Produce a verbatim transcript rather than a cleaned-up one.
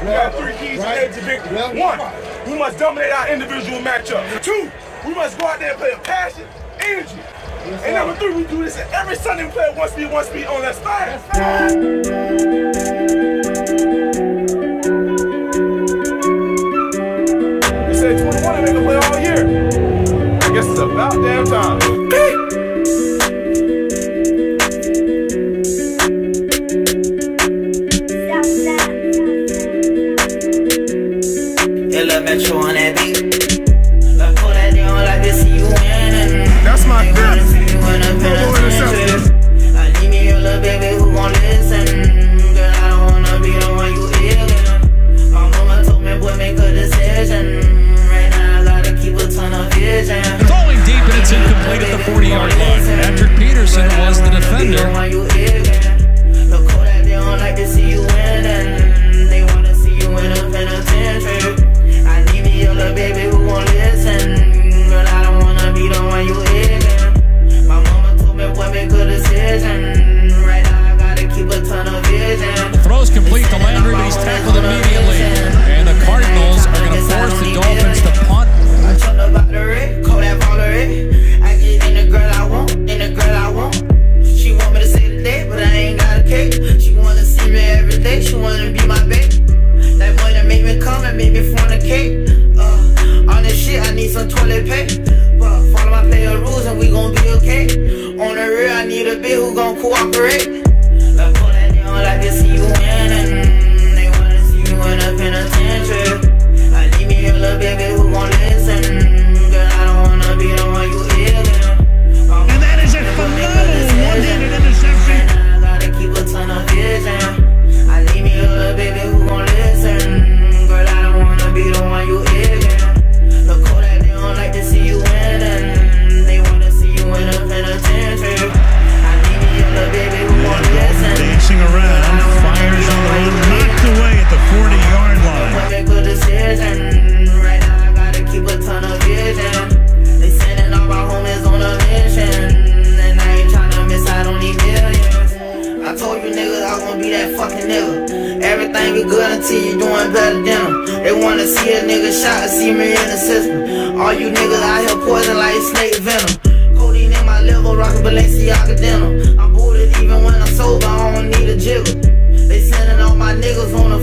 We got three keys right. to victory. Right. One, we must dominate our individual matchup. Two, we must go out there and play with passion, energy. Yes, and number three, we do this every Sunday. We play one speed, one speed on that side. We said twenty-one and make a play all year. I guess it's about damn time. Hey! Metro on that beat. Like pull that down like this, see you winning. That's my girl. I need me your little baby who gon' listen. Girl, I don't wanna be the one you illin'. My mama told me, boy, make a decision. Right now I gotta keep a ton of vision. It's only deep and it's incomplete at the forty-yard line. Patrick Peterson was the defender. Look, pull that down like this, see you winning. They wanna see you in a penitentiary. Little baby who won't listen. Girl, I don't wanna be the one you hitting. My mama told me what make a decision. Right now I gotta keep a ton of vision. The throw's complete to Landry, but he's tackled immediately. And the Cardinals are gonna force the Dolphins to punt. I talked about the red, call that Valerie. I get in the girl I want, in the girl I want. She want me to say the day, but I ain't got a cake. She wanna see me every day, she wanna be my babe. That money make me come and make me fornicate. I need some toilet paper, but follow my player rules and we gon' be okay. On the rear, I need a bitch who gon' cooperate. Like pull that down like they see you winning. They wanna see you in a penitentiary. I need me a little baby who gon' listen. Girl, I don't wanna be the one you illin'. And that is a phenomenal one-handed interception. I gotta keep a ton of vision. I need me a little baby who gon' listen. Girl, I don't wanna be the one you illin'. Like to see you winning. They wanna see you in a penitentiary. I need me a little baby who won't listen. Dancing around, fires on the road, knocked away at the forty-yard line. Don't make a decision. Right now I gotta keep a ton of vision. They sending all my homies on a mission, and I ain't tryna miss out on these millions. I told you niggas I was gonna be that fucking nigga. Everything be good until you doing better than them. They wanna see a nigga shot and see me in the system. All you niggas out here poison like snake venom. Codeine in my liver, rockin' Balenciaga denim. I'm booted even when I'm sober, I don't need a jiggle. They sending all my niggas on a